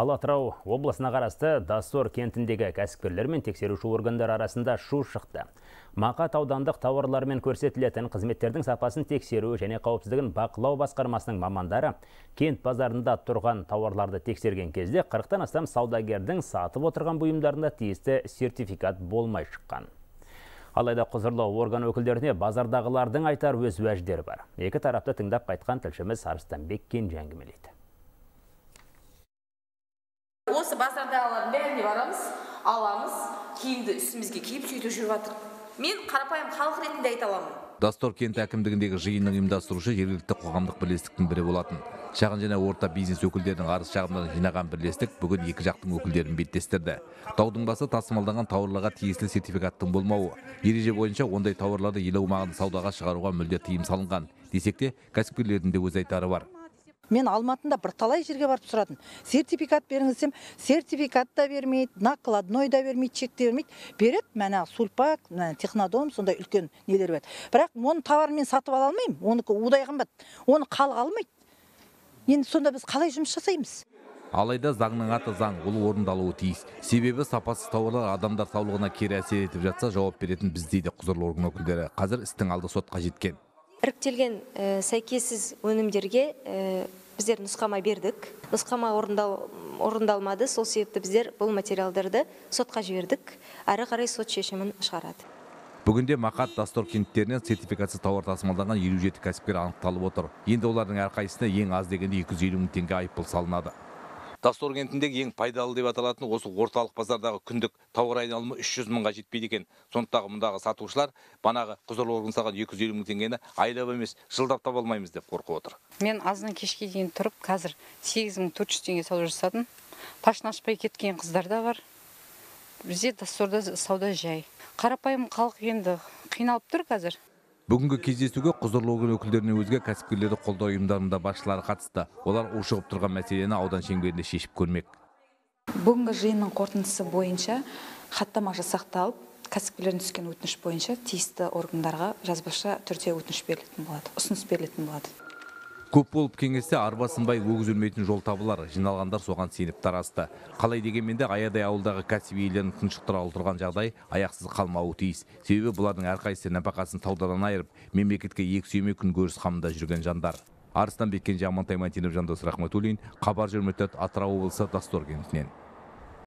Ал Атырау облысына қарасты Доссор кентіндегі кәсіпкерлер мен тексеруші органдар арасында шу шықты. Мақат аудандық тауарлар мен көрсетілетін қызметтердің сапасын тексеру және қауіпсіздігін бақылау басқармасының мамандары кент базарында тұрған тауарларды тексерген кезде 40-тан астам саудагердің сатып отырған бұйымдарында тиісті сертификат болмай шыққан. Алайда құзырлы орган өкілдеріне базардағылардың айтар өз уәждері бар. Екі тарапты тыңдап қайтқан тілшіміз Арыстанбек кен әңгімелейді. Осы базарда алар бәріне барамыз, аламыз, киімді үстімізге киіп сөйтіп жүріп жатыр. Мен қарапайым халық ретінде айта аламын. Доссор кент әкімдігіндегі жиынның ұйымдастырушы жергілікті қоғамдық бірлестіктің бірі болатын. Шағын және орта бизнес өкілдерінің арыз-шағымдарын жинаған бірлестік бүгін екі жақтың өкілдерін беттестірді. Даудың басы тасымалданған тауарларға тиесілі сертификаттың болмауы. Ереже бойынша ондай тауарларды ел аумағын саудаға шығаруға мүлде тыйым салынған. Десек те, кәсіпкерлердің де өз айтары бар. Мен Алматында бірталай жерге барып сұрадым. Сертификат беріңіз десем, сертификат та бермейді, накладной да бермейді, чек те бермейді. Береді, мына Сулпак, мына Технодом, сондай үлкен нелер бар. Бірақ оны товар мен сатып ала алмаймын, оны удай қымбат, оны халық алмайды. Енді сонда біз қалай жұмыс жасаймыз? Алайда заңның аты заң, ол орындалуы тиіс. Себебі сапасыз тауарлар адамдар саулығына кері әсер етіп жатса, жауап беретін біз дейді құзырлы орган өкілдері. Қазір істің алды сотқа жеткен. Іріктелген сәйкессіз өнімдерге біздер нұсқама бердік. Нұсқама орындалмады, сол себепті біздер бұл материалдарды сотқа жібердік, әрі қарай сот шешімін шығарады. Бүгінде Мақат Доссор кенттерінен сертификатсыз тауар тасымалданған 57 кәсіпкер анықталып отыр. Енді олардың әрқайсысына ең аз дегенде 250 мың теңге айыппұл салынады. Доссор кентіндегі ең пайдалы деп аталатын осы орталық базардағы күндік тауар айналымы 300 мыңға жетпейді екен. Сондықтан мұндағы сатушылар банағы құзырлы орган салған 250 мың теңгені айлап емес, жылдап таба алмаймыз деп қорқып отыр. Мен аздан кешке дейін тұрып, қазір 8400 теңге сауда жасадым. Пашын ашпай кеткен қыздар да бар. Бізде Доссорда сауда жай. Қарапайым халық енді қиналып тұр қазір. Бүгінгі кездесуге құзырлы орган өкілдеріне өзге кәсіпкерлерді қолдау ұйымдарында басшылары қатысты. Олар ушығып тұрған мәселені аудан шеңберінде шешіп көрмек. Бүгінгі жиынның қорытындысы бойынша хаттама жасақталып, кәсіпкерлерден түскен өтініш бойынша тиісті органдарға жазбаша түрде өтініш берілетін болады, ұсыныс берілетін болады. Көп болып кеңесте арбасынбай өгіз өрмейтін жол табылар, жиналғандар соған сеніп тарасты. Қалай дегенмен де аядай ауылдағы кәсіп иелерін тыншықтыра отырған жағдай аяқсыз қалмауы тиіс. Себебі бұлардың әрқайсысы нәпақасын таудан айырып, мемлекетке екі сүйме күн көріс қамында жүрген жандар. Арыстан Беккен, Жамантай Мантинов, Жандос Рахметуллин, Хабар 24, Атырау облысы, Доссор кентінен.